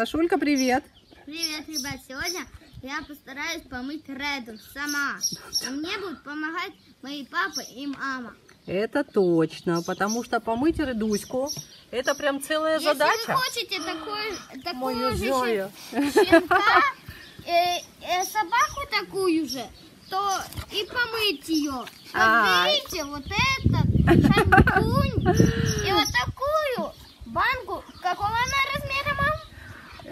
Сашулька, привет! Привет, ребят! Сегодня я постараюсь помыть Реду сама. И мне будут помогать мои папа и мама. Это точно, потому что помыть Редуську — это прям целая задача. Если вы хотите такую же щенка, собаку такую же, то и помыть ее. Берите вот этот шампунь и вот такую банку. Какого она размера, мам?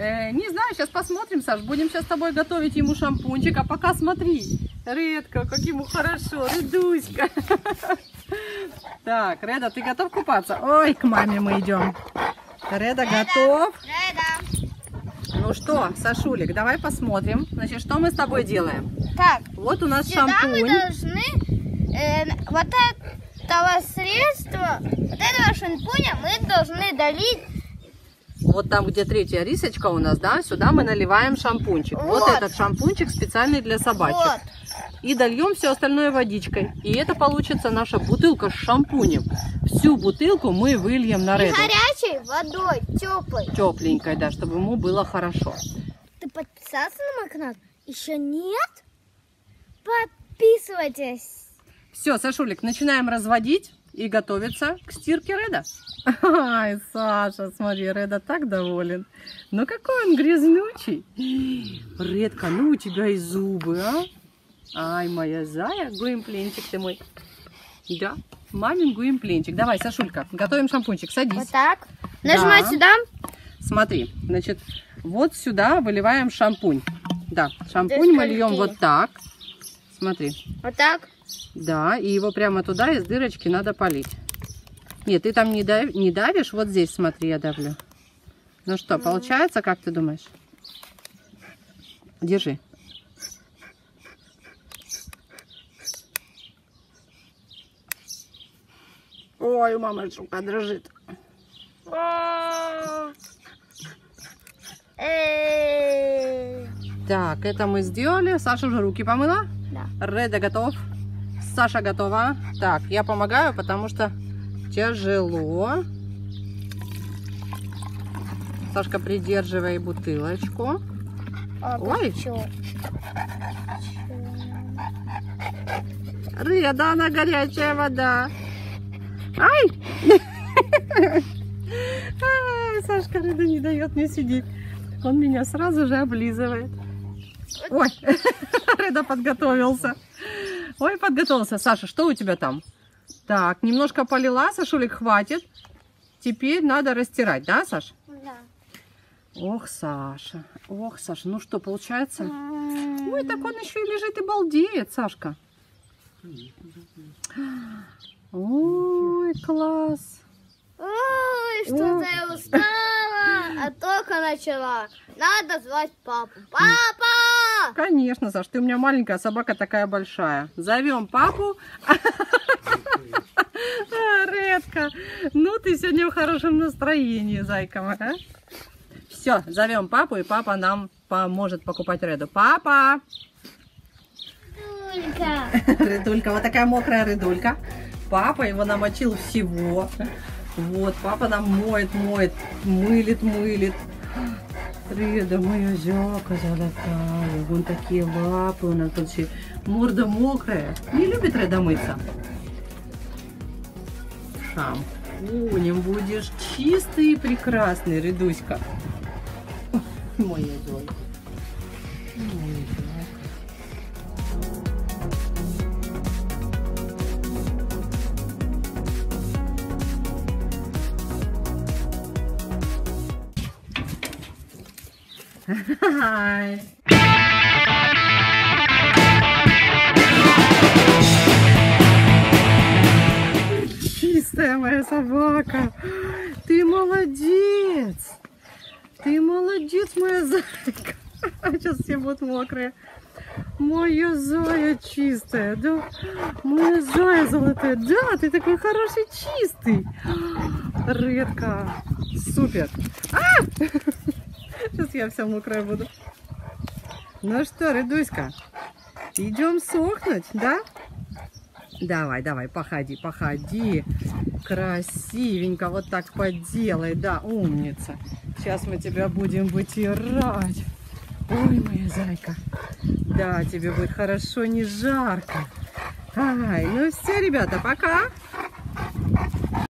Не знаю, сейчас посмотрим, Саш. Будем сейчас с тобой готовить ему шампунчик. А пока смотри, Редка, как ему хорошо, Редуська. Так, Реда, ты готов купаться? Ой, к маме мы идем. Реда, готов? Реда. Ну что, Сашулик, давай посмотрим. Значит, что мы с тобой делаем? Так, вот у нас шампунь. Мы должны вот этого средства, вот этого шампуня мы должны долить. Вот там, где третья рисочка у нас, да, сюда мы наливаем шампунчик. Вот этот шампунчик специальный для собачек. Вот. И дольем все остальное водичкой. И это получится наша бутылка с шампунем. Всю бутылку мы выльем на Реду. И горячей водой, теплой. Тепленькой, да, чтобы ему было хорошо. Ты подписался на мой канал? Еще нет? Подписывайтесь. Все, Сашулик, начинаем разводить и готовиться к стирке Реда. Ай, Саша, смотри, Реда так доволен. Ну какой он грязнючий. Редка, ну у тебя и зубы, а? Ай, моя зая, гуимпленчик ты мой. Да, мамин гуимпленчик. Давай, Сашулька, готовим шампунчик, садись. Вот так, нажимай сюда. Смотри, значит, вот сюда выливаем шампунь. Да, шампунь мы льем вот так. Смотри. Вот так? Да, и его прямо туда из дырочки надо полить. Нет, ты там не давишь, вот здесь, смотри, я давлю. Ну что, получается, как ты думаешь? Держи. Ой, у мамы рука дрожит. Так, это мы сделали. Саша уже руки помыла? Да. Реда готов. Саша готова. Так, я помогаю, потому что тяжело. Сашка, придерживай бутылочку. Ой. Реда, она горячая вода. Ай! Ай, Сашка, Реда не дает мне сидеть. Он меня сразу же облизывает. Ой, Реда подготовился. Ой, подготовился. Саша, что у тебя там? Так, немножко полила, Сашулик, хватит. Теперь надо растирать, да, Саш? Да. Ох, Саша, ну что, получается? Ой, так он еще и лежит и балдеет, Сашка. Ой, класс. Ой, что-то я устала, а только начала. Надо звать папу. Папа! Конечно, Саш, ты у меня маленькая, а собака такая большая. Зовем папу. Редка, ну ты сегодня в хорошем настроении, зайка моя. Все, зовем папу, и папа нам поможет покупать Реду. Папа! Редулька, вот такая мокрая Редулька. Папа его намочил всего. Вот, папа нам мылит. Реда, моя зяка золотая. Вон такие лапы у нас тут. Морда мокрая. Не любит Реда мыться. Шампунем будешь чистый и прекрасный, Редуська. Моя зяка. Hi. Чистая моя собака. Ты молодец. Ты молодец, моя зайка. Сейчас все будут мокрые. Моя зая чистая, да? Моя зая золотая, да? Ты такой хороший, чистый. Редка. Супер. А! Сейчас я вся мокрая буду. Ну что, Редуська, идем сохнуть, да? Давай, давай, походи, походи. Красивенько вот так поделай. Да, умница. Сейчас мы тебя будем вытирать. Ой, моя зайка. Да, тебе будет хорошо, не жарко. Ай, ну все, ребята, пока.